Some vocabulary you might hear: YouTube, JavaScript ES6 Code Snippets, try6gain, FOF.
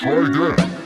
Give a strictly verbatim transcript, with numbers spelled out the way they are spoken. try again.